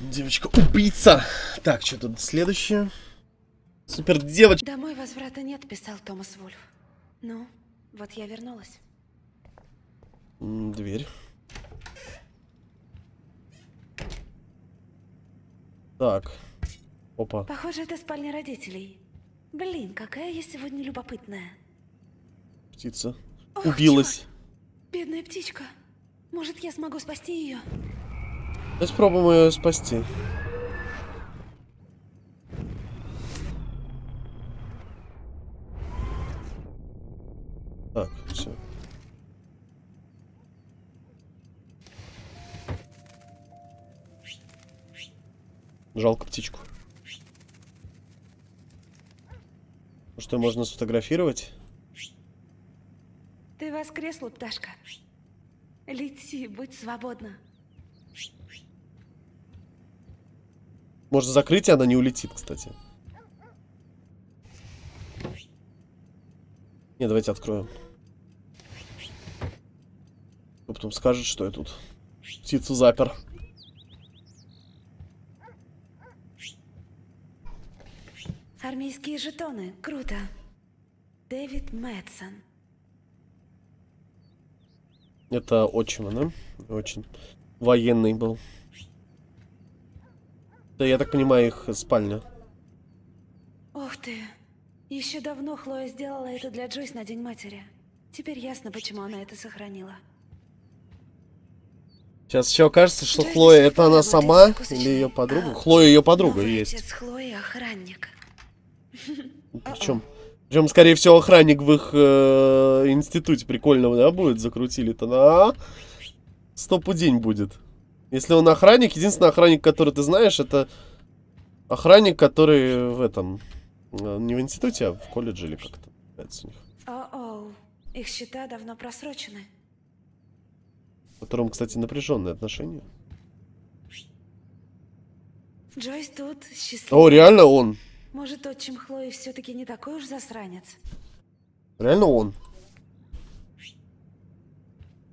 Девочка-убийца. Так, что тут следующее? Супер девочка. Домой возврата нет, писал Томас Вольф. Ну, вот я вернулась. Дверь. Так. Опа. Похоже, это спальня родителей. Блин, какая я сегодня любопытная. Птица. Ох, убилась. Черт. Бедная птичка. Может, я смогу спасти ее? Сейчас пробуем ее спасти. Так, все. Жалко птичку. Что, можно сфотографировать? Ты воскресла, пташка. Лети, будь свободна. Можно закрыть, и она не улетит, кстати. Не, давайте откроем. А потом скажет, что я тут птицу запер. Армейские жетоны. Круто. Дэвид Мэдсен. Это отчим, да? Очень. Военный был. Да, я так понимаю, их спальня. Ох ты. Еще давно Хлоя сделала это для Джойс на День матери. Теперь ясно, почему она это сохранила. Сейчас еще кажется, что Джойс Хлоя это она сама или ее подруга? Хлоя ее подруга есть. Отец Хлои охранник. Причем? Причем, скорее всего, охранник в их институте прикольного, да, будет, закрутили-то на стопудень будет. Если он охранник, единственный охранник, который ты знаешь, это охранник, который в этом, не в институте, а в колледже или как-то называется у них. О-о, их счета давно просрочены. В котором, кстати, напряженные отношения. Джойс тут счастливый. О, реально он. Может, отчим Хлои все-таки не такой уж засранец? Реально он.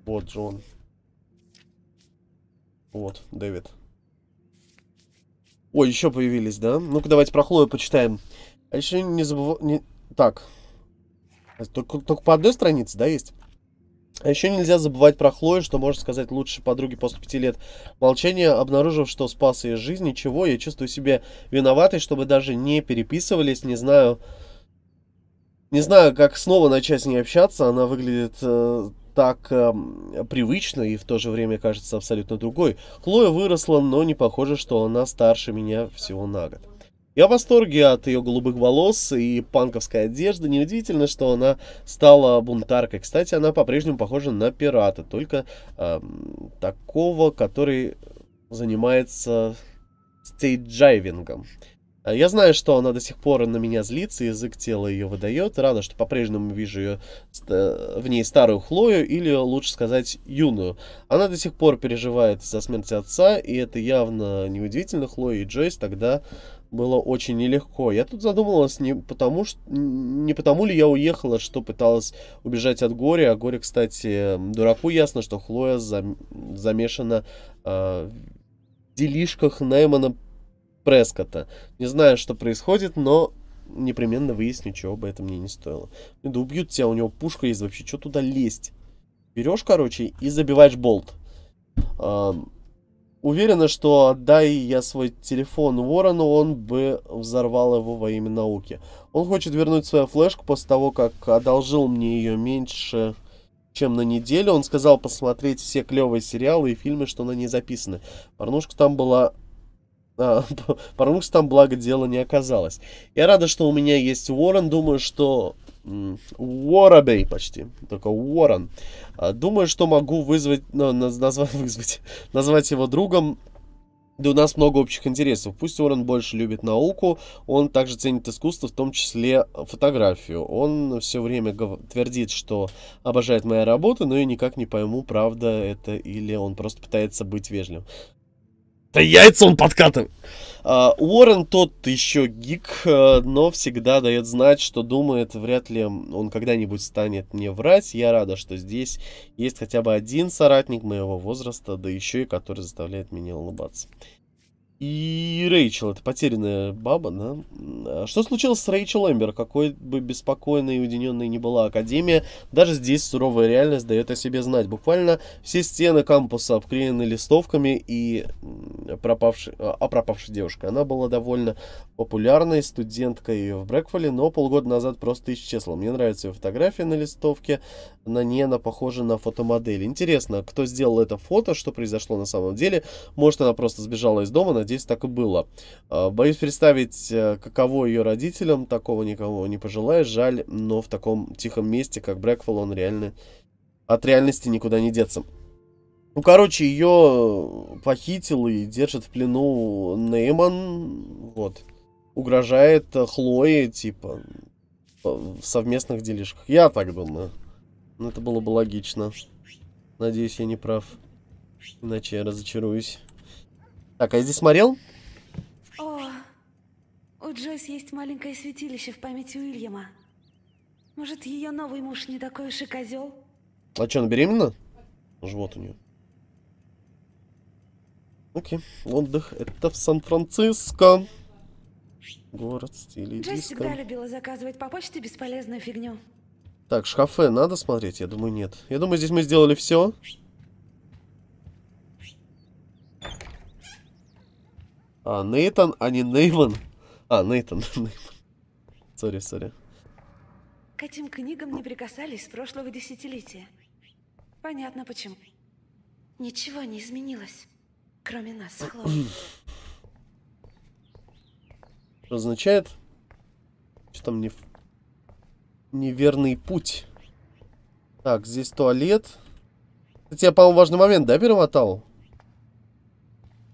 Вот же он. Вот, Дэвид. Ой, еще появились, да? Ну-ка, давайте про Хлою почитаем. А еще не забывай... Не... Так. Только по одной странице, да, есть? А еще нельзя забывать про Хлою, что может сказать лучшей подруге после 5 лет молчания, обнаружив, что спас ее жизнь, ничего, я чувствую себя виноватой, чтобы даже не переписывались, не знаю, как снова начать с ней общаться, она выглядит так привычно и в то же время кажется абсолютно другой. Хлоя выросла, но не похоже, что она старше меня всего на год. Я в восторге от ее голубых волос и панковской одежды. Неудивительно, что она стала бунтаркой. Кстати, она по-прежнему похожа на пирата, только такого, который занимается стейджайвингом. Я знаю, что она до сих пор на меня злится, язык тела ее выдает. Рада, что по-прежнему вижу ее, в ней старую Хлою, или лучше сказать, юную. Она до сих пор переживает за смерть отца, и это явно неудивительно. Хлоя и Джойс тогда... было очень нелегко. Я тут задумалась не потому ли я уехала, что пыталась убежать от горя. А горе, кстати, дураку ясно, что Хлоя замешана в делишках Неймана Прескотта. Не знаю, что происходит, но непременно выясню, чего бы это мне не стоило. Да убьют тебя, у него пушка есть вообще, что туда лезть? Берешь, короче, и забиваешь болт. Уверена, что отдай я свой телефон Уоррену, он бы взорвал его во имя науки. Он хочет вернуть свою флешку после того, как одолжил мне ее меньше, чем на неделю. Он сказал посмотреть все клевые сериалы и фильмы, что на ней записаны. Порнушка там, благо, дело не оказалось. Я рада, что у меня есть Уоррен. Думаю, что... Уорабей почти, только Уоррен. Думаю, что могу назвать его другом. Да у нас много общих интересов. Пусть Уоррен больше любит науку, он также ценит искусство, в том числе фотографию. Он все время твердит, что обожает мою работу, но я никак не пойму, правда это или он просто пытается быть вежливым. Да яйца он подкатывает. Уоррен тот еще гик, но всегда дает знать, что думает. Вряд ли он когда-нибудь станет мне врать. Я рада, что здесь есть хотя бы один соратник моего возраста, да еще и который заставляет меня улыбаться. И Рэйчел, это потерянная баба, да? Что случилось с Рэйчел Эмбер? Какой бы беспокойной и уединенной ни была академия, даже здесь суровая реальность дает о себе знать. Буквально все стены кампуса обклеены листовками о пропавшей девушке. Она была довольно популярной студенткой в Брэкфэлле, но полгода назад просто исчезла. Мне нравится ее фотография на листовке, она похожа на фотомодель. Интересно, кто сделал это фото, что произошло на самом деле? Может, она просто сбежала из дома? Надеюсь, так и было. Боюсь представить, каково ее родителям. Такого никого не пожелаю. Жаль, но в таком тихом месте, как Брэквелл, он реально от реальности никуда не деться. Ну, короче, ее похитил и держит в плену Нейман. Вот. Угрожает Хлое, типа, в совместных делишках. Я так думаю. Но это было бы логично. Надеюсь, я не прав. Иначе я разочаруюсь. Так, а я здесь смотрел? О, у Джойс есть маленькое святилище в память Уильяма. Может, ее новый муж не такой уж и козел? А что, она беременна? Живот у нее. Окей, отдых. Это в Сан-Франциско. Город стиле диско. Джойс всегда любила заказывать по почте бесполезную фигню. Так, шкафы надо смотреть? Я думаю, нет. Я думаю, здесь мы сделали все. А, Нейтан, а не Нейман. А, Нейтан, Нейман. Сори, сори. К этим книгам не прикасались с прошлого десятилетия. Понятно почему. Ничего не изменилось, кроме нас, Хлои. Что означает? Что там неверный путь. Так, здесь туалет. Кстати, я, по-моему, важный момент, да, перемотал?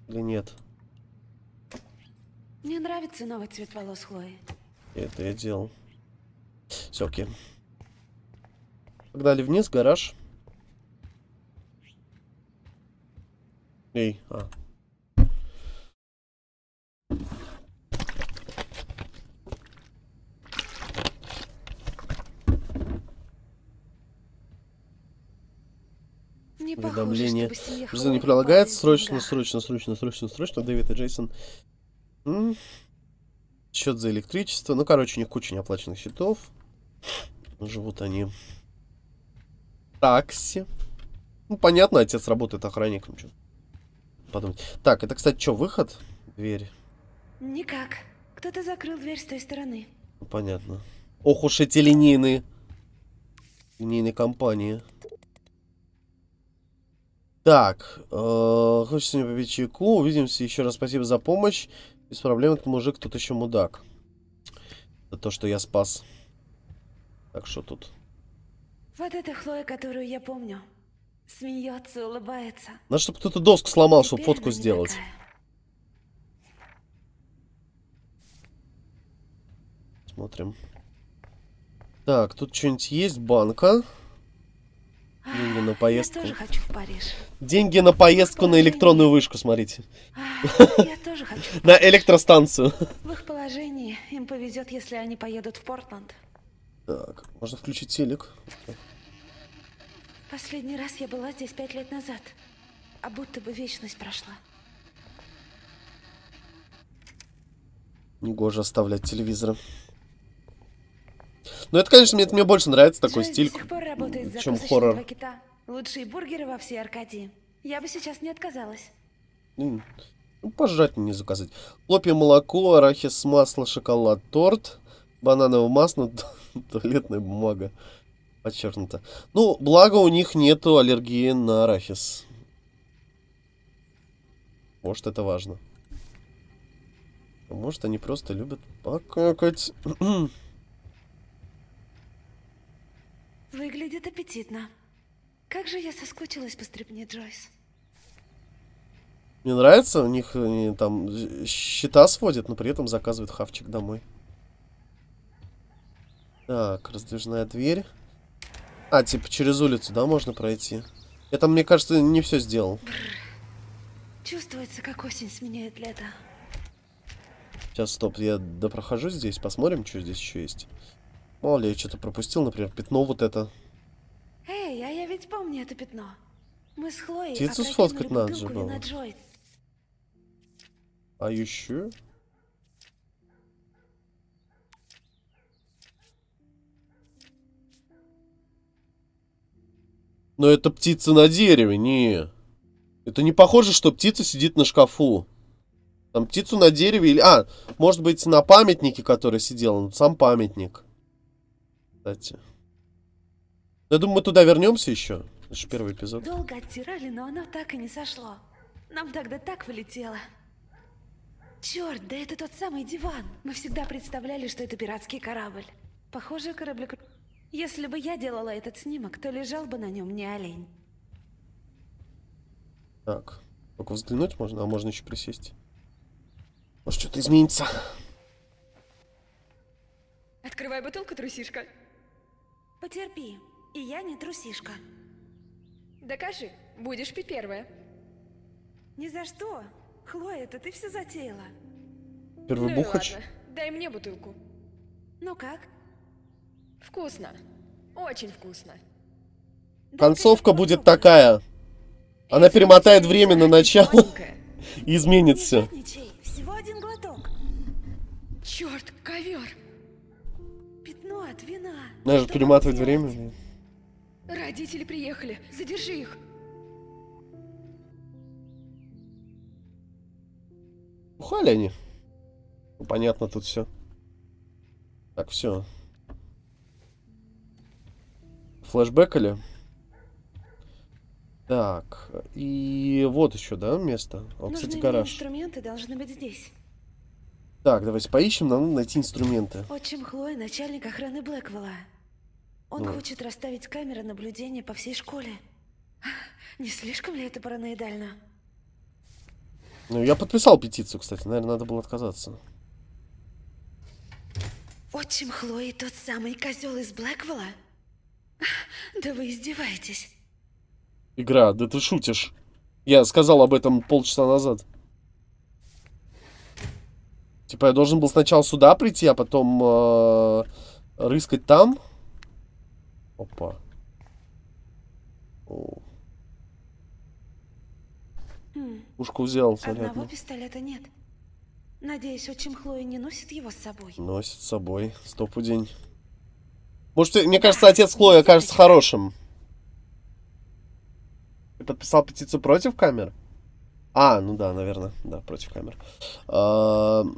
Или нет? Мне нравится новый цвет волос Хлои. Это я делал. Все, окей. Погнали вниз, гараж. Эй, а. Уведомление. Жизнь не прилагается. Срочно, срочно, срочно, срочно, срочно. Дэвид и Джейсон. Счет за электричество. Ну, короче, у них куча неоплаченных счетов. Живут они. Такси. Ну, понятно, отец работает охранником. Что подумать. Так, это, кстати, что, выход? Дверь. Никак. Кто-то закрыл дверь с той стороны. Ну, понятно. Ох уж эти линейные. Линейные компании. Так. Хочется мне попить чайку. Увидимся. Еще раз спасибо за помощь. Без проблем, этот мужик тут еще мудак. Это то, что я спас. Так, что тут? Вот это Хлоя, которую я помню. Смеется, улыбается. Надо, чтобы кто-то доску сломал, чтобы фотку сделать. Смотрим. Так, тут что-нибудь есть? Банка. Деньги на поездку. Я тоже хочу в Париж. Деньги на поездку на электронную вышку, смотрите. Я тоже хочу. На электростанцию. В их положении им повезет, если они поедут в Портланд. Так, можно включить телек. Последний раз я была здесь 5 лет назад. А будто бы вечность прошла. Негоже оставлять телевизора. Ну, это, конечно, мне больше нравится такой стиль, чем хоррор. Лучшие бургеры во всей Аркадии. Я бы сейчас не отказалась. Ну, пожрать мне не заказать. Хлопья, молоко, арахис, масло, шоколад, торт, банановое масло, туалетная бумага. Подчеркнуто. Ну, благо у них нету аллергии на арахис. Может, это важно. А может, они просто любят покакать. Выглядит аппетитно. Как же я соскучилась по стрипне Джойс. Мне нравится, у них там счета сводят, но при этом заказывают хавчик домой. Так, раздвижная дверь. А, типа через улицу, да, можно пройти? Я там, мне кажется, не все сделал. Чувствуется, как осень сменяет лето. Сейчас, стоп, я допрохожу здесь, посмотрим, что здесь еще есть. Мало ли, я что-то пропустил, например, пятно вот это. Эй, а я ведь помню это пятно. Мы с Хлоей птицу сфоткать надо же было. А еще? Но это птица на дереве, не. Это не похоже, что птица сидит на шкафу. Там птицу на дереве или... А, может быть, на памятнике, который сидел. Ну, сам памятник. Кстати. Я думаю, мы туда вернемся еще. Это же первый эпизод. Долго оттирали, но оно так и не сошло. Нам тогда так влетело. Черт, да это тот самый диван. Мы всегда представляли, что это пиратский корабль. Похоже, кораблик... Если бы я делала этот снимок, то лежал бы на нем не олень. Так, только взглянуть можно, а можно еще присесть. Может, что-то изменится. Открывай бутылку, трусишка. Потерпи, и я не трусишка. Докажи, будешь пить первая. Ни за что. Хлоя, это ты все затеяла. Первый бухач. Дай мне бутылку. Ну как? Вкусно. Очень вкусно. Концовка будет такая. Она перемотает время на начало и изменит все. Всего один глоток. Черт, ковер. Пятно от вина. Она же перематывает время. Родители приехали. Задержи их. Ухали они. Ну, понятно тут все. Так, все. Флэшбэкали. Так, и вот еще, да, место. О, кстати, гараж. Инструменты должны быть здесь. Так, давайте поищем, нам надо найти инструменты. Отчим Хлои, начальник охраны Блэквелла. Он хочет расставить камеры наблюдения по всей школе. Не слишком ли это параноидально? Ну, я подписал петицию, кстати, наверное, надо было отказаться. Отчим Хлои, тот самый козел из Блэквелла? Да вы издеваетесь. Игра, да ты шутишь. Я сказал об этом полчаса назад. Типа я должен был сначала сюда прийти, а потом рыскать там. Опа. Пушку взял, зарядную. Одного пистолета нет. Надеюсь, отчим Хлоя не носит его с собой. Носит с собой, стопудень. Может, мне кажется, отец Хлои окажется хорошим. Ты подписал петицию против камер? А, ну да, наверное, да, против камер.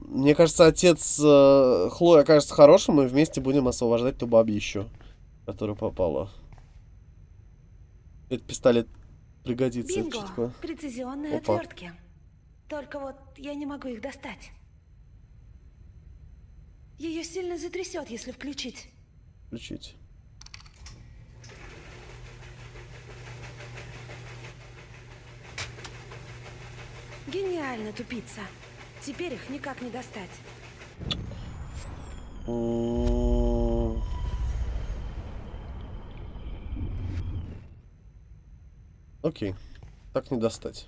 Мне кажется, отец Хлои окажется хорошим, и вместе будем освобождать ту бабищу, которая попала. Этот пистолет пригодится. Бинго, прецизионные отвертки. Только вот я не могу их достать. Ее сильно затрясет, если включить. Гениально, тупица. Теперь их никак не достать. Окей. Так не достать.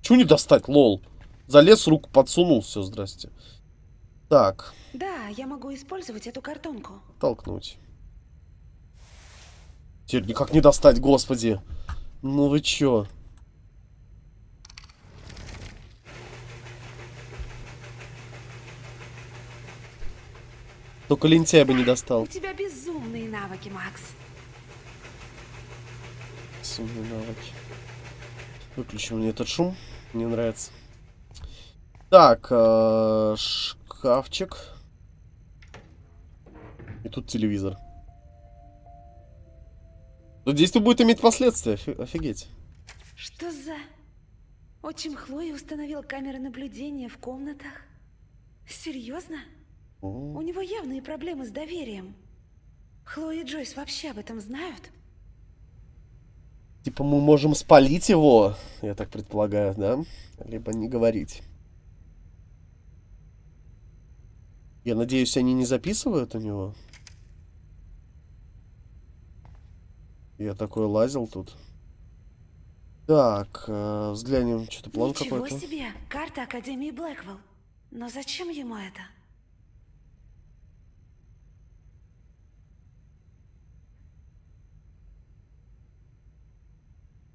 Чего не достать, лол? Залез, руку подсунул, все, здрасте. Так. Да, я могу использовать эту картонку. Толкнуть. Теперь никак не достать, господи. Ну вы чё? Только лентяй бы не достал. У тебя безумные навыки, Макс. Безумные навыки. Выключим мне этот шум. Мне нравится. Так, шкафчик. И тут телевизор. Но действие будет иметь последствия, офигеть. Что за... Отчим Хлои установил камеры наблюдения в комнатах? Серьезно? У него явные проблемы с доверием. Хлоя и Джойс вообще об этом знают? Типа мы можем спалить его, я так предполагаю, да? Либо не говорить. Я надеюсь, они не записывают у него? Я такой лазил тут. Так, взглянем, что-то план какой-то. Ничего себе, карта Академии Блэквелл. Но зачем ему это?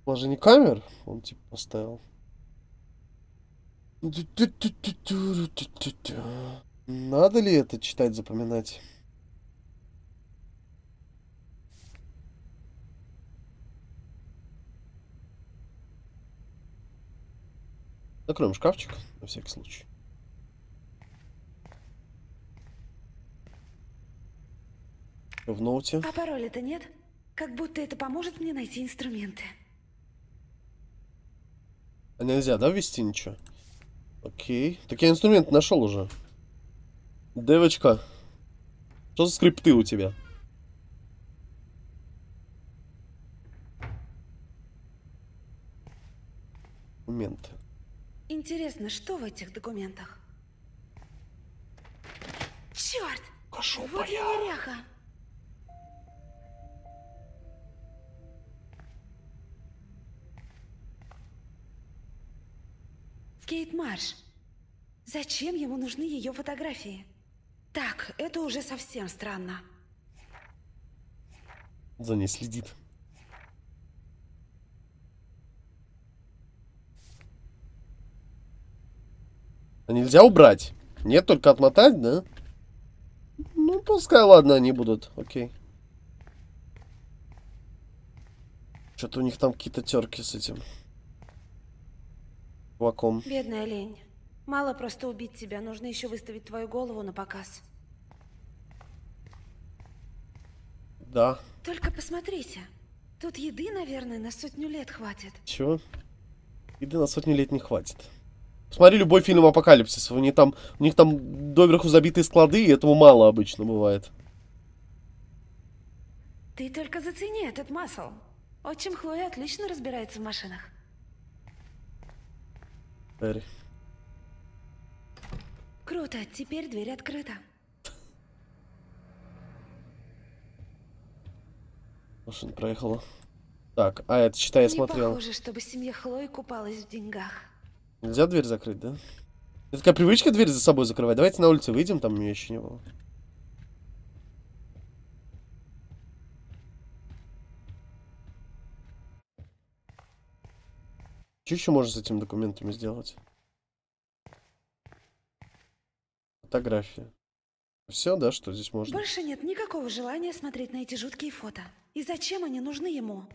Положение камер он типа поставил. Надо ли это читать, запоминать? Закроем шкафчик, на всякий случай. В ноуте. А пароля-то нет? Как будто это поможет мне найти инструменты. А нельзя, да, ввести ничего? Окей. Так я инструмент нашел уже. Девочка, что за скрипты у тебя? Документы. Интересно, что в этих документах? Черт! Кошел, вот я неряха. Кейт Марш. Зачем ему нужны ее фотографии? Так, это уже совсем странно. За ней следит. А нельзя убрать? Нет, только отмотать, да? Ну, пускай, ладно, они будут. Окей. Что-то у них там какие-то терки с этим. Кулаком. Бедная лень. Мало просто убить тебя, нужно еще выставить твою голову на показ. Да. Только посмотрите, тут еды, наверное, на 100 лет хватит. Чего? Еды на 100 лет не хватит. Смотри любой фильм апокалипсиса, у них там доверху забитые склады, и этого мало обычно бывает. Ты только зацени этот масл. Отчим Хлоя отлично разбирается в машинах. Круто, теперь дверь открыта. Машина проехала. Так, а это, считай, я смотрел. Не похоже, чтобы семья Хлои купалась в деньгах. Нельзя дверь закрыть, да? Это такая привычка дверь за собой закрывать. Давайте на улицу выйдем, там ее еще не было. Что еще можно с этими документами сделать? Фотография. Все, да, что здесь можно? Больше нет никакого желания смотреть на эти жуткие фото. И зачем они нужны ему?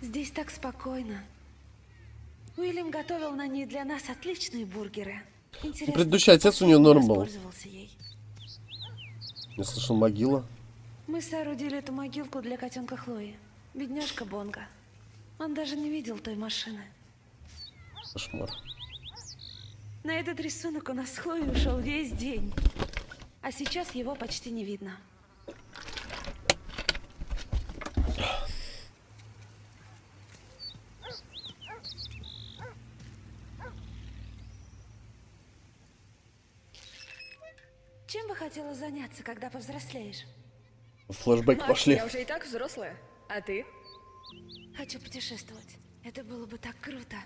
Здесь так спокойно. Уильям готовил на ней для нас отличные бургеры. Интересно, предыдущий отец у нее норм был. Я слышал, могила. Мы соорудили эту могилку для котенка Хлои. Бедняжка Бонго. Он даже не видел той машины. Кошмар. На этот рисунок у нас с Хлоей ушел весь день. А сейчас его почти не видно. Чем бы хотела заняться, когда повзрослеешь? Флэшбэк пошли. Я уже и так взрослая. А ты? Хочу путешествовать. Это было бы так круто.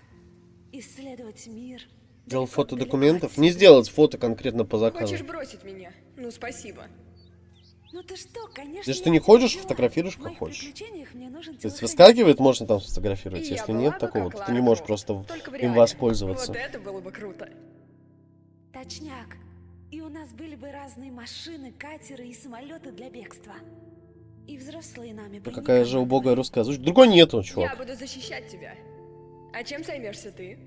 Исследовать мир. Делал фото документов? Не сделать фото конкретно по заказу. Хочешь бросить меня? Ну, спасибо. Ну ты что, конечно. Если ты не хочешь, фотографируешь как хочешь. Если выскакивает, можно там сфотографировать. Если нет такого, то ты не можешь просто им воспользоваться. Вот это было бы круто. Точняк. И у нас были бы разные машины, катеры и самолеты для бегства. И взрослые нами были. Какая же убогая русская озвучка. Другой нету, чувак. Я буду защищать тебя. А чем займешься ты?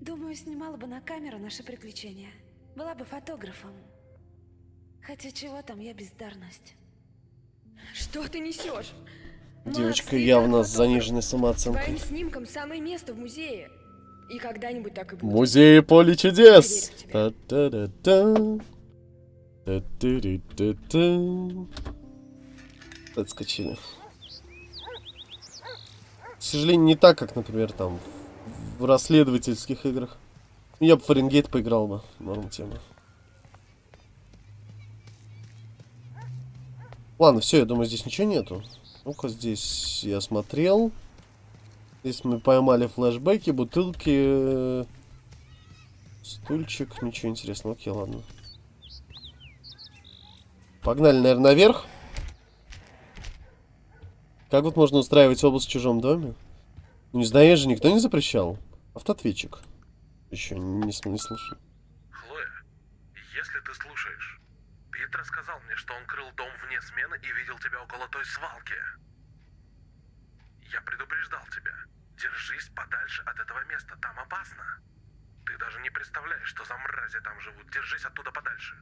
Думаю, снимала бы на камеру наши приключения. Была бы фотографом. Хотя чего там, я бездарность. Что ты несешь? Девочка Макс, явно с заниженной самооценкой. Твоим снимкам самое место в музее. И когда-нибудь так и будет. Музей поле чудес. Отскочили. К сожалению, не так, как, например, там в расследовательских играх. Я бы в Фаренгейт поиграл бы. Норм тема. Ладно, все, я думаю, здесь ничего нету. Ну-ка, здесь я смотрел. Здесь мы поймали флешбеки, бутылки, стульчик. Ничего интересного. Окей, ладно. Погнали, наверное, наверх. Как вот можно устраивать обыск в чужом доме? Ну, не знаю, я же никто не запрещал. Автоответчик. Еще не слушаю. Хлоя, если ты слушаешь, Пит рассказал мне, что он крыл дом вне смены и видел тебя около той свалки. Я предупреждал тебя. Держись подальше от этого места, там опасно. Ты даже не представляешь, что за мрази там живут. Держись оттуда подальше.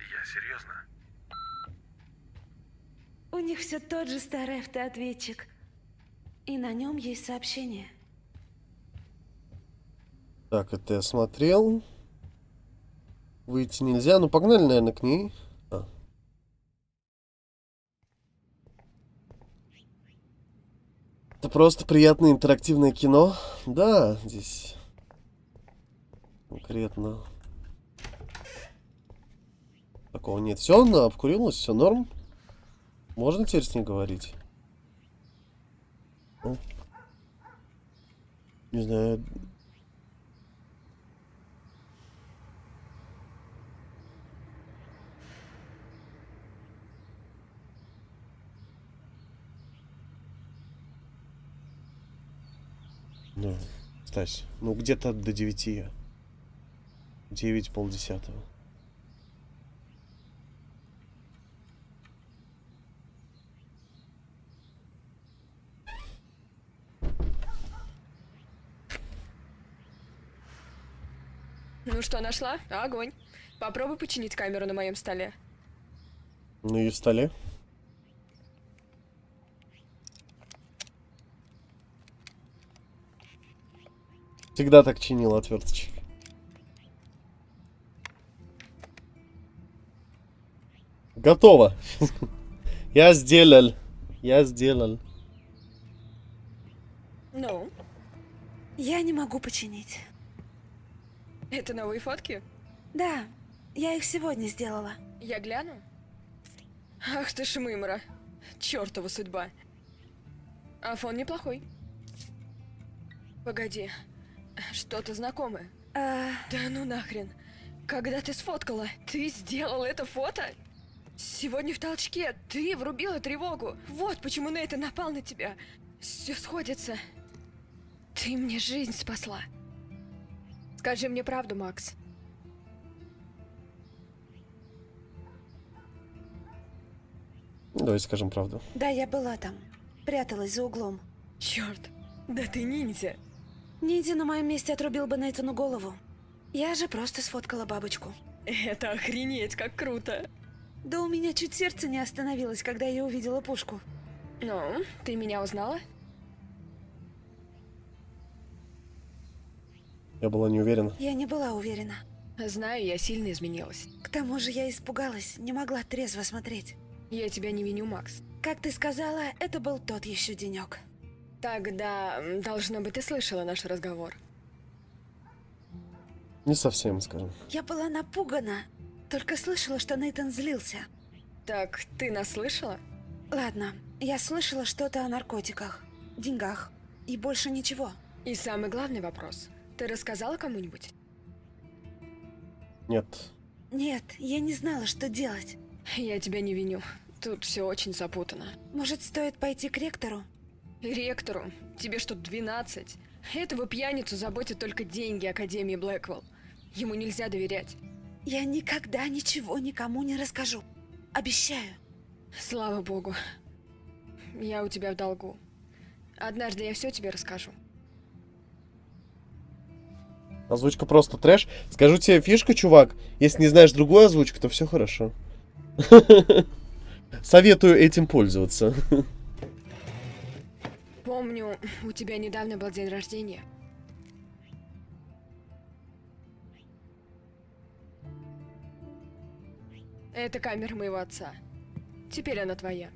Я серьезно. У них все тот же старый автоответчик. И на нем есть сообщение. Так, это я смотрел. Выйти нельзя. Ну, погнали, наверное, к ней. А. Это просто приятное интерактивное кино. Да, здесь конкретно такого нет. Все, она обкурилась, все норм. Можно теперь с ней говорить? Не знаю. Ну, Стась, ну где-то до 9. 9, полдесятого. Ну что, нашла? Огонь. Попробуй починить камеру на моем столе. На ее столе? Всегда так чинил отверточек. Готово. Я сделал. Я сделал. Ну? Я не могу починить. Это новые фотки? Да. Я их сегодня сделала. Я гляну? Ах ты ж мымра. Чёртова судьба. А фон неплохой. Погоди. Что-то знакомое. Да ну нахрен. Когда ты сфоткала, ты сделал это фото? Сегодня в толчке ты врубила тревогу. Вот почему Нейтан напал на тебя. Все сходится. Ты мне жизнь спасла. Скажи мне правду, Макс. Давай скажем правду. Да, я была там. Пряталась за углом. Черт, да ты ниндзя. Ниндзя на моем месте отрубил бы Нейтану голову. Я же просто сфоткала бабочку. Это охренеть, как круто. Да у меня чуть сердце не остановилось, когда я увидела пушку. Ну, ты меня узнала? Я была не уверена. Я не была уверена. Знаю, я сильно изменилась. К тому же я испугалась, не могла трезво смотреть. Я тебя не виню, Макс. Как ты сказала, это был тот еще денек. Тогда, должно быть, ты слышала наш разговор. Не совсем, скажем. Я была напугана, только слышала, что Нейтан злился. Так, ты нас слышала? Ладно, я слышала что-то о наркотиках, деньгах и больше ничего. И самый главный вопрос. Ты рассказала кому-нибудь? Нет. Нет, я не знала, что делать. Я тебя не виню. Тут все очень запутано. Может, стоит пойти к ректору? Ректору? Тебе что, 12? Этого пьяницу заботят только деньги Академии Блэквелл. Ему нельзя доверять. Я никогда ничего никому не расскажу. Обещаю. Слава богу. Я у тебя в долгу. Однажды я все тебе расскажу. Озвучка просто трэш. Скажу тебе фишка, чувак. Если не знаешь другую озвучку, то все хорошо. Советую этим пользоваться. Помню, у тебя недавно был день рождения. Это камера моего отца. Теперь она твоя.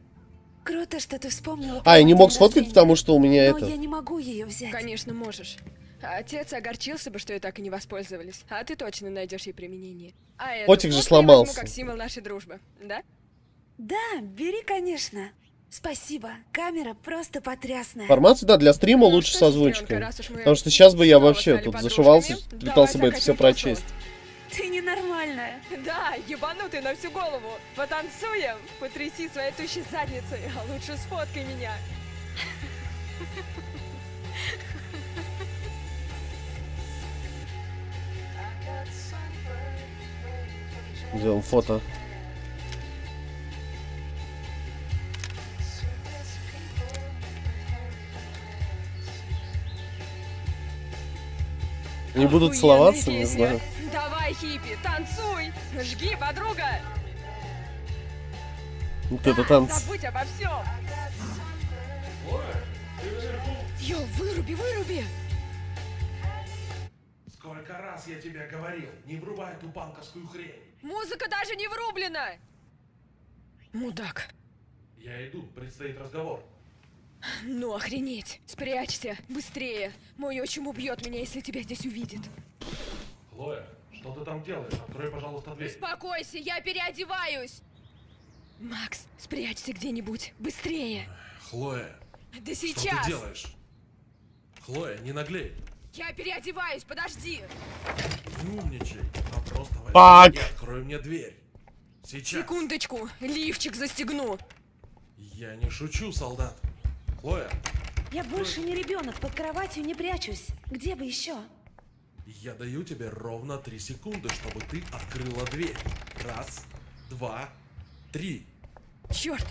Круто, что ты вспомнила. А, я не мог сфоткать, потому что у меня это... Я не могу ее взять. Конечно, можешь. Отец огорчился бы, что и так и не воспользовались. А ты точно найдешь ей применение. А это котик же сломался. Как символ нашей дружбы, да? Да, бери, конечно. Спасибо. Камера просто потрясная. Формат сюда для стрима лучше с озвучкой. Потому что сейчас бы я вообще тут зашивался, пытался бы это все прочесть. Ты ненормальная. Да, ебанутый на всю голову. Потанцуем, потряси своей тущей задницей, а лучше сфоткай меня. Сделал фото. Не будут целоваться, не знаю. Давай, хиппи, танцуй, жги, подруга. Вот это танц. Забудь обо всем. Йо, выруби, выруби. Сколько раз я тебе говорил, не врубай эту банковскую хрень. Музыка даже не врублена. Мудак. Я иду, предстоит разговор. Ну охренеть, спрячься, быстрее. Мой отчим убьет меня, если тебя здесь увидит. Хлоя, что ты там делаешь? Открой, пожалуйста, дверь. Успокойся, я переодеваюсь. Макс, спрячься где-нибудь, быстрее. Хлоя, да сейчас. Что ты делаешь? Хлоя, не наглей. Я переодеваюсь, подожди. Не умничай, а просто возьми и открой мне дверь. Сейчас. Секундочку, лифчик застегну. Я не шучу, солдат. Хлоя. Я больше не ребенок, под кроватью не прячусь. Где бы еще? Я даю тебе ровно 3 секунды, чтобы ты открыла дверь. 1, 2, 3. Черт.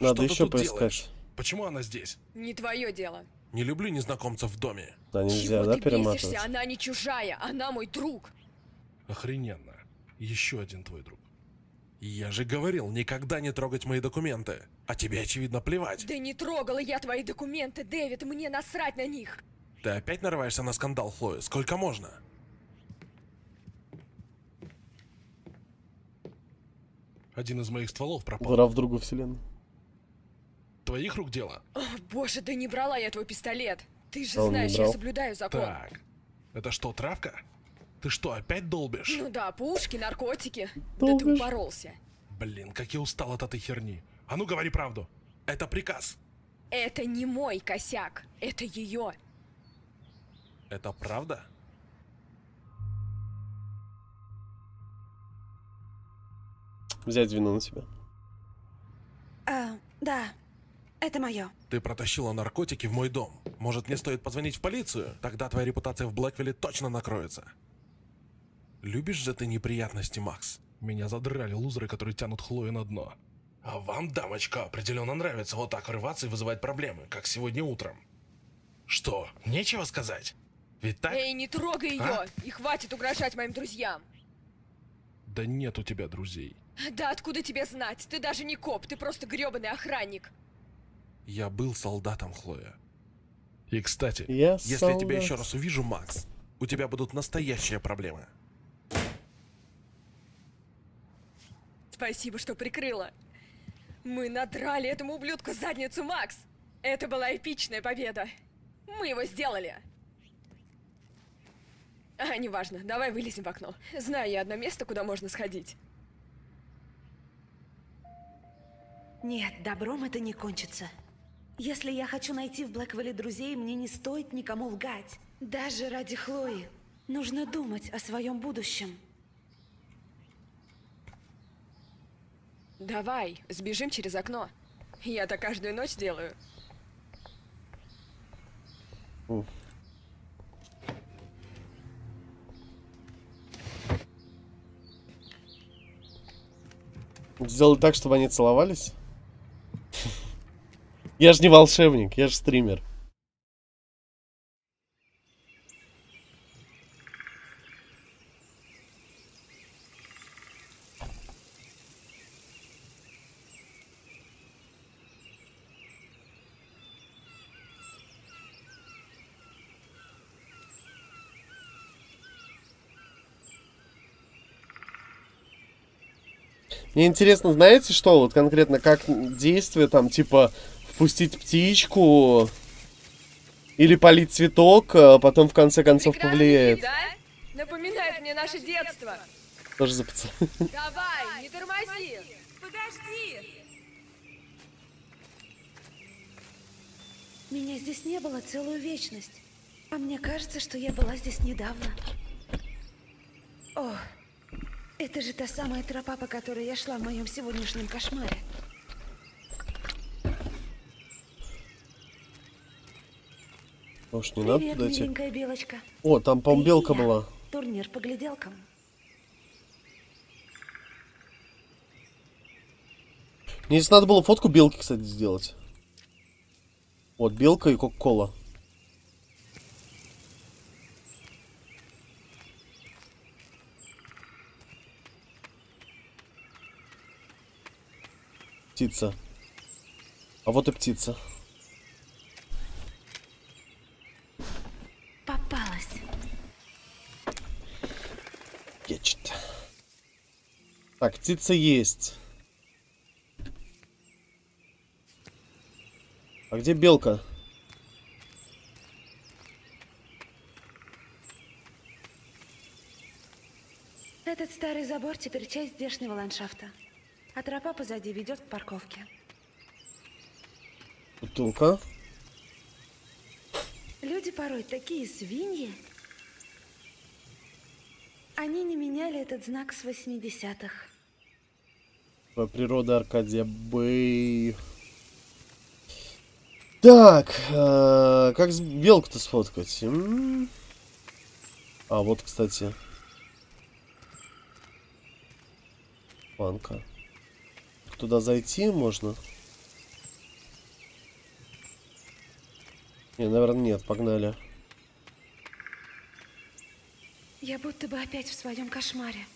Надо еще поискать. Почему она здесь? Не твое дело. Не люблю незнакомцев в доме. Да нельзя, да, перематывать? Она не чужая, она мой друг. Охрененно. Еще один твой друг. Я же говорил, никогда не трогать мои документы. А тебе, очевидно, плевать. Да не трогала я твои документы, Дэвид, мне насрать на них. Ты опять нарываешься на скандал, Хлоя? Сколько можно? Один из моих стволов пропал. Дыра в другу вселенной. Твоих рук дело? О, боже, да не брала я твой пистолет. Ты же знаешь, я соблюдаю закон. Так, это что, травка? Ты что, опять долбишь? Ну да, пушки, наркотики. Долбишь. Да ты упоролся. Блин, как я устал от этой херни. А ну говори правду. Это приказ. Это не мой косяк. Это ее. Это правда? Взять вину на себя. А, да. Это мое. Ты протащила наркотики в мой дом. Может, мне стоит позвонить в полицию? Тогда твоя репутация в Блэквелле точно накроется. Любишь же ты неприятности, Макс? Меня задрали лузеры, которые тянут Хлою на дно. А вам, дамочка, определенно нравится вот так врываться и вызывать проблемы, как сегодня утром. Что, нечего сказать? Ведь так? Эй, не трогай ее! А? И хватит угрожать моим друзьям! Да нет у тебя друзей. Да откуда тебе знать? Ты даже не коп, ты просто гребаный охранник. Я был солдатом, Хлоя. И, кстати, если я тебя еще раз увижу, Макс, у тебя будут настоящие проблемы. Спасибо, что прикрыла. Мы надрали этому ублюдку задницу, Макс! Это была эпичная победа. Мы его сделали. А, неважно, давай вылезем в окно. Знаю я одно место, куда можно сходить. Нет, добром это не кончится. Если я хочу найти в Блэквелле друзей, мне не стоит никому лгать. Даже ради Хлои. Нужно думать о своем будущем. Давай, сбежим через окно. Я-то каждую ночь делаю. Сделал так, чтобы они целовались? Я же не волшебник, я же стример. Мне интересно, знаете что, вот конкретно как действие, там, типа, впустить птичку Или полить цветок, а потом в конце концов прекрасный повлияет. Да? Напоминает мне наше детство. Тоже за пацаны. Давай, не тормози. Подожди. Меня здесь не было целую вечность. А мне кажется, что я была здесь недавно. О, это же та самая тропа, по которой я шла в моем сегодняшнем кошмаре. Может, не привет, надо туда белочка. О, там, по-моему, белка была. Турнир по гляделкам. Мне здесь надо было фотку белки, кстати, сделать. Вот, белка и кока-кола. Птица. А вот и птица. Так, птица есть. А где белка? Этот старый забор теперь часть здешнего ландшафта. А тропа позади ведет к парковке. Бутылка. Люди порой такие свиньи. Они не меняли этот знак с 80-х. Природа Аркадия Бэй. Так, как белку-то сфоткать? А вот, кстати, банка. Туда зайти можно? Не, наверное, нет. Погнали. Я будто бы опять в своем кошмаре.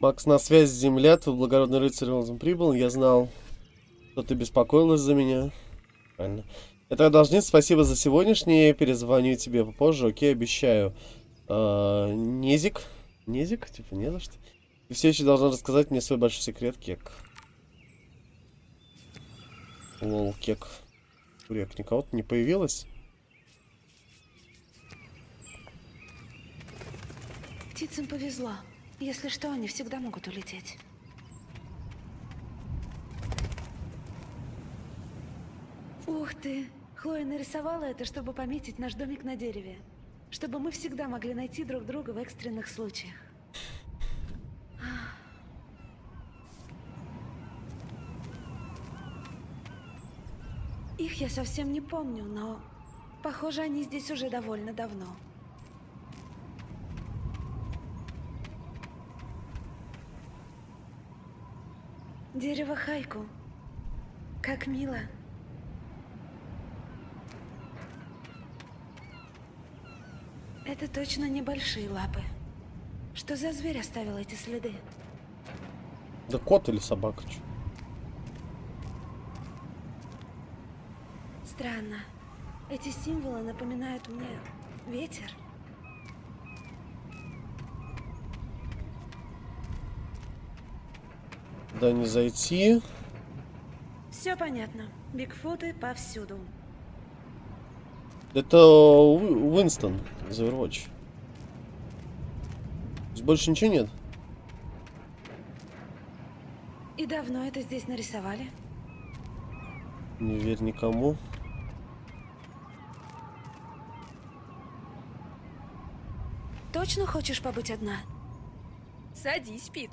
Макс, на связь земля, твой благородный рыцарь Волзом прибыл. Я знал, что ты беспокоилась за меня. Правильно. Это должница, спасибо за сегодняшнее. Перезвоню тебе попозже, окей, обещаю. Незик. Незик? Типа не за что. Ты все еще должна рассказать мне свой большой секрет, кек. Лол, кек. Курек, никого-то не появилось? Птицам повезло. Если что, они всегда могут улететь. Ух ты! Хлоя нарисовала это, чтобы пометить наш домик на дереве. Чтобы мы всегда могли найти друг друга в экстренных случаях. Их я совсем не помню, но... Похоже, они здесь уже довольно давно. Дерево хайку. Как мило. Это точно небольшие лапы. Что за зверь оставил эти следы? Да кот или собака? Странно. Эти символы напоминают мне ветер. Да не зайти. Все понятно. Бигфуты повсюду. Это Уинстон из Overwatch. Здесь больше ничего нет. И давно это здесь нарисовали? Не верь никому. Точно хочешь побыть одна? Садись, Пит.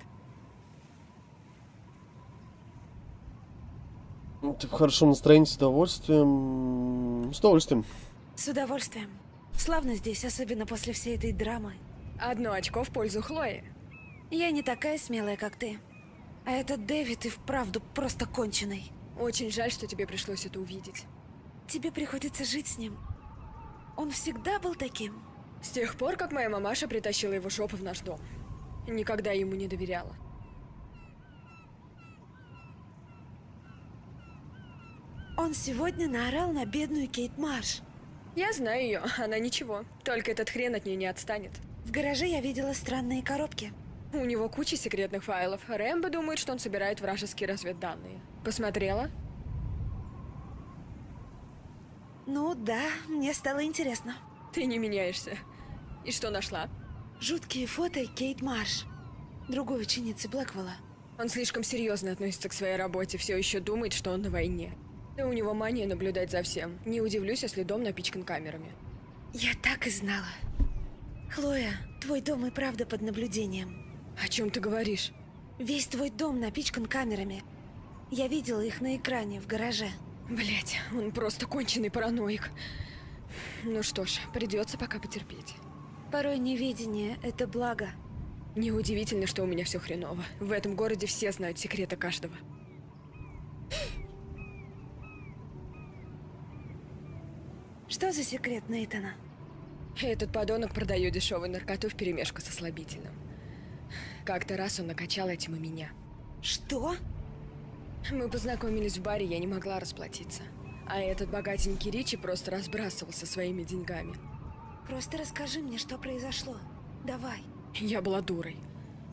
Ты в хорошем настроении, с удовольствием. С удовольствием. С удовольствием. Славно здесь, особенно после всей этой драмы. Одно очко в пользу Хлои. Я не такая смелая, как ты. А этот Дэвид и вправду просто конченый. Очень жаль, что тебе пришлось это увидеть. Тебе приходится жить с ним. Он всегда был таким. С тех пор, как моя мамаша притащила его шопы в наш дом. Никогда ему не доверяла. Он сегодня наорал на бедную Кейт Марш. Я знаю ее, она ничего. Только этот хрен от нее не отстанет. В гараже я видела странные коробки. У него куча секретных файлов. Рэмбо думает, что он собирает вражеские разведданные. Посмотрела? Ну да, мне стало интересно. Ты не меняешься. И что нашла? Жуткие фото Кейт Марш, другой ученицы Блэквелла. Он слишком серьезно относится к своей работе, все еще думает, что он на войне. Да у него мания наблюдать за всем. Не удивлюсь, если дом напичкан камерами. Я так и знала. Хлоя, твой дом и правда под наблюдением. О чем ты говоришь? Весь твой дом напичкан камерами. Я видела их на экране в гараже. Блять, он просто конченый параноик. Ну что ж, придется пока потерпеть. Порой неведение – это благо. Неудивительно, что у меня все хреново. В этом городе все знают секреты каждого. Что за секрет Нейтана? Этот подонок продает дешевую наркоту вперемешку со слабительным. Как-то раз он накачал этим и меня. Что? Мы познакомились в баре, я не могла расплатиться. А этот богатенький Ричи просто разбрасывался своими деньгами. Просто расскажи мне, что произошло. Давай. Я была дурой.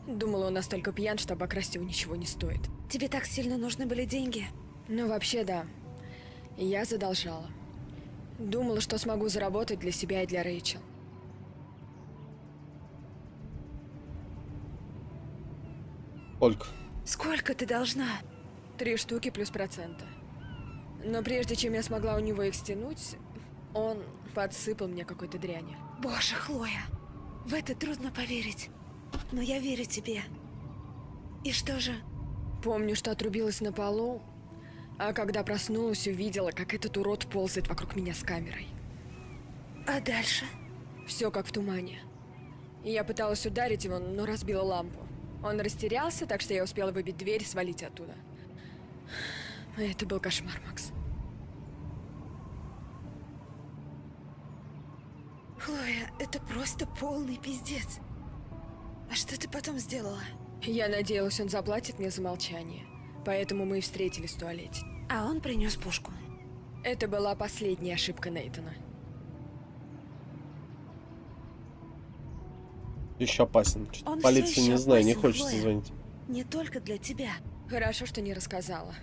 Думала, он настолько пьян, что обокрасть его ничего не стоит. Тебе так сильно нужны были деньги? Ну, вообще, да. Я задолжала. Думала, что смогу заработать для себя и для Рэйчел. Ольга. Сколько ты должна? 3 штуки плюс процента. Но прежде чем я смогла у него их стянуть... Он подсыпал мне какой-то дряни. Боже, Хлоя, в это трудно поверить, но я верю тебе. И что же? Помню, что отрубилась на полу, а когда проснулась, увидела, как этот урод ползает вокруг меня с камерой. А дальше? Все как в тумане. Я пыталась ударить его, но разбила лампу. Он растерялся, так что я успела выбить дверь и свалить оттуда. Это был кошмар, Макс. Хлоя, это просто полный пиздец. А что ты потом сделала? Я надеялась, он заплатит мне за молчание. Поэтому мы и встретились в туалете. А он принес пушку. Это была последняя ошибка Нейтана. Еще опасен. Он полиции не знаю, не хочется звонить. Не только для тебя. Хорошо, что не рассказала.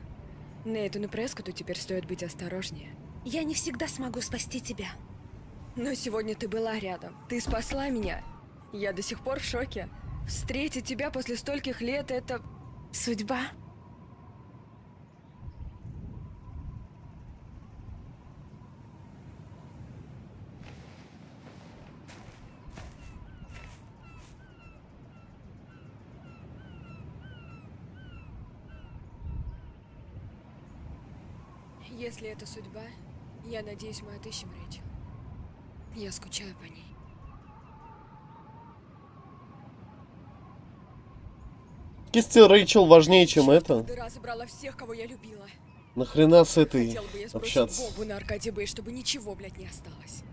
Нейтану Прескотту теперь стоит быть осторожнее. Я не всегда смогу спасти тебя. Но сегодня ты была рядом. Ты спасла меня. Я до сих пор в шоке. Встретить тебя после стольких лет – это… Судьба? Если это судьба, я надеюсь, мы отыщем Рэйчел. Я скучаю по ней. Кисти Рэйчел важнее, чем это. Дыра забрала всех, кого я любила. Нахрена с этой хотел бы я общаться? Хотел бомбу на Аркадии Бэй, чтобы ничего, блядь, не осталось.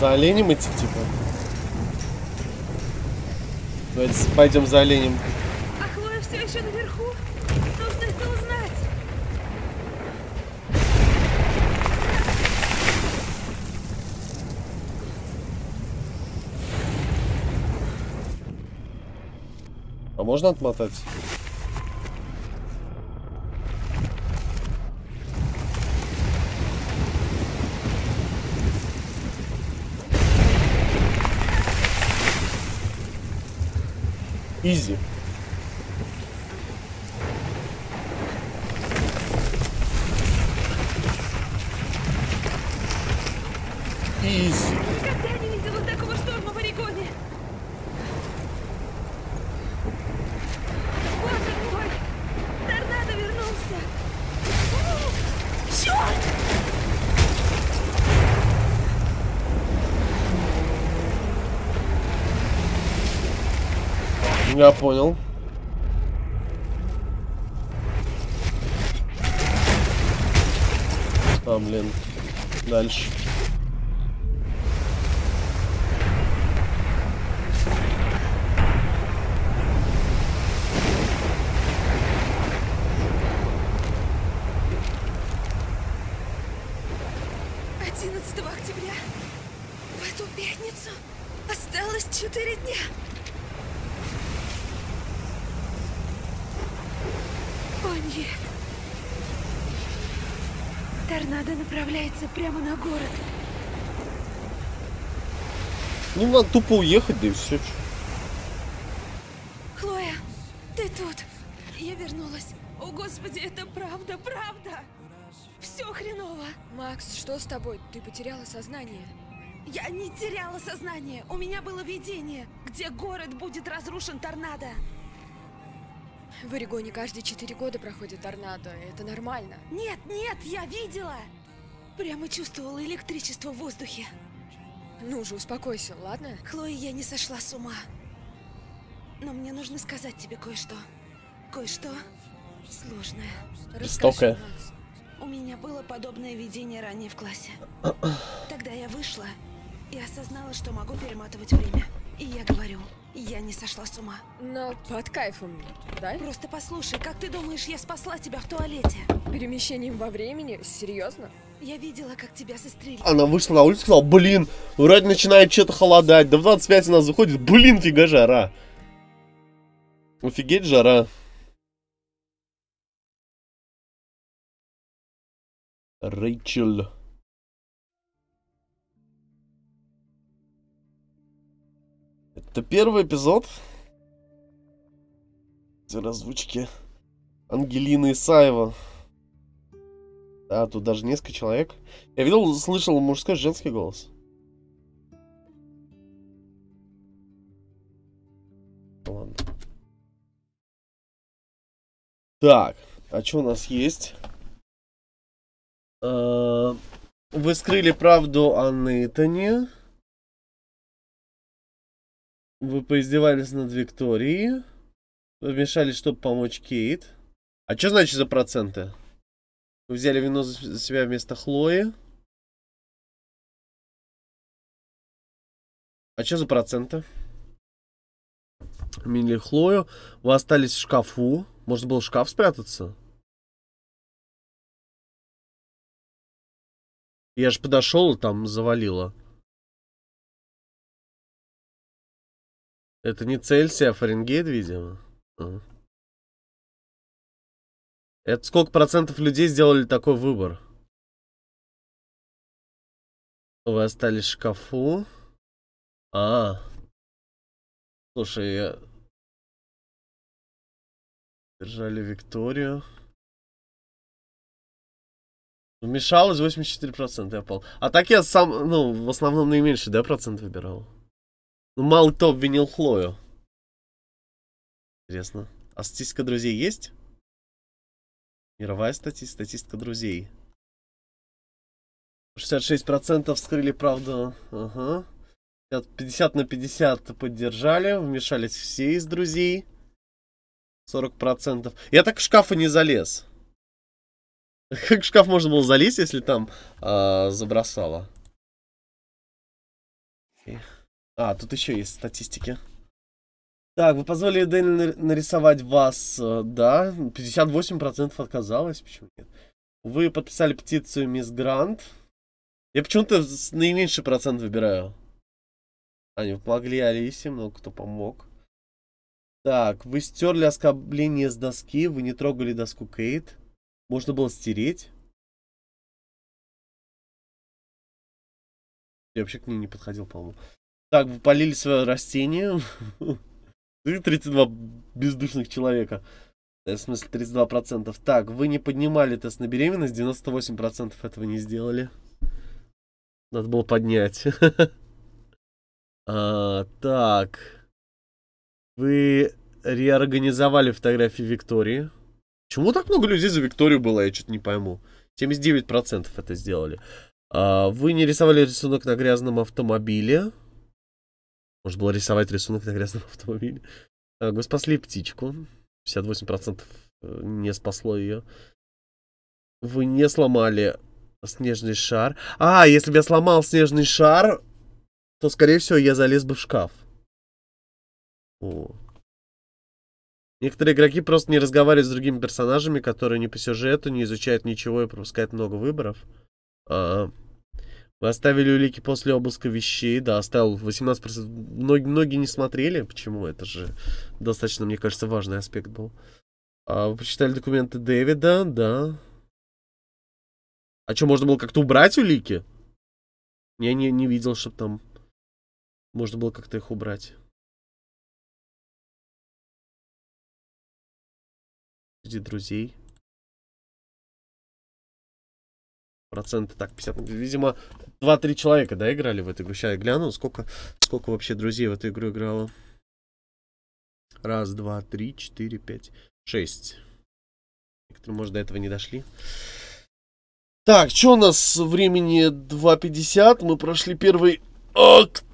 За оленем идти, типа? Давайте пойдем за оленем. А Хлоя все еще наверху? Нужно это узнать. А можно отмотать? Изи. Изи. Никогда не видела такого шторма в Орегоне. Боже мой, торнадо вернулся. Я понял. А, блин. Дальше. Прямо на город. Не надо тупо уехать, да и все. Хлоя, ты тут. Я вернулась. О, Господи, это правда, правда. Все хреново. Макс, что с тобой? Ты потеряла сознание. Я не теряла сознание. У меня было видение, где город будет разрушен торнадо. В Орегоне каждые 4 года проходит торнадо. Это нормально. Нет, нет, я видела. Прямо чувствовала электричество в воздухе. Ну же, успокойся, ладно? Хлоя, я не сошла с ума. Но мне нужно сказать тебе кое-что. Кое-что сложное. Жестокое. У меня было подобное видение ранее в классе. Тогда я вышла и осознала, что могу перематывать время. И я говорю, я не сошла с ума. Но под кайфом, да? Просто послушай, как ты думаешь, я спасла тебя в туалете? Перемещением во времени? Серьезно? Я видела, как тебя застрелили. Она вышла на улицу и сказала, блин, вроде начинает что-то холодать. Да в 25 у нас выходит. Блин, фига жара. Офигеть жара. Рэйчел. Это первый эпизод. Раззвучки Ангелины Исаева. А, тут даже несколько человек. Я видел, слышал мужской, женский голос. Ладно. Так, а что у нас есть? Вы скрыли правду о Нейтане. Вы поиздевались над Викторией. Вы вмешались, чтобы помочь Кейт. А что значит за проценты? Вы взяли вино за себя вместо Хлои. А что за проценты? Минили Хлою. Вы остались в шкафу. Можно было в шкаф спрятаться? Я же подошел и там завалило. Это не Цельсия, а Фаренгейт, видимо. Это сколько процентов людей сделали такой выбор? Вы остались в шкафу. Слушай, я... Держали Викторию. Вмешалось 84%, я пал. А так я сам, ну, в основном наименьший, да, процент выбирал. Ну, мало кто обвинил Хлою. Интересно. А статистика друзей есть? Мировая статистика друзей. 66% вскрыли правду. Ага. 50 на 50 поддержали. Вмешались все из друзей. 40%. Я так в шкаф и не залез. Как в шкаф можно было залезть, если там забросало? А, тут еще есть статистики. Так, вы позволили Дэну нарисовать вас, да, 58% отказалось, почему нет? Вы подписали петицию мисс Грант. Я почему-то наименьший процент выбираю. Они помогли Алисе, много кто помог. Так, вы стерли оскорбление с доски, вы не трогали доску Кейт. Можно было стереть. Я вообще к ней не подходил, по-моему. Так, вы полили свое растение. 32 бездушных человека. В смысле, 32%. Так, вы не поднимали тест на беременность. 98% этого не сделали. Надо было поднять. Так. Вы реорганизовали фотографии Виктории. Почему так много людей за Викторию было? Я что-то не пойму. 79% это сделали. Вы не рисовали рисунок на грязном автомобиле. Можно было рисовать рисунок на грязном автомобиле. Вы спасли птичку. 58% не спасло ее. Вы не сломали снежный шар. А, если бы я сломал снежный шар, то, скорее всего, я залез бы в шкаф. О. Некоторые игроки просто не разговаривают с другими персонажами, которые не по сюжету, не изучают ничего и пропускают много выборов. Вы оставили улики после обыска вещей. Да, оставил 18%. Многие не смотрели. Почему? Это же достаточно, мне кажется, важный аспект был. Вы прочитали документы Дэвида, да. А что, можно было как-то убрать улики? Я не видел, чтобы там можно было как-то их убрать. Среди друзей. Проценты, так, 50. Видимо, 2-3 человека, да, играли в эту игру. Сейчас я гляну, сколько вообще друзей в эту игру играло. Раз, два, три, четыре, пять, шесть. Некоторые, может, до этого не дошли. Так, что у нас времени 2:50, мы прошли первый акт.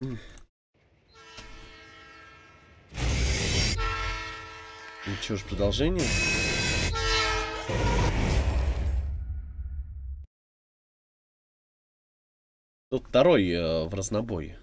Ну что ж, продолжение. Тут второй в разнобой.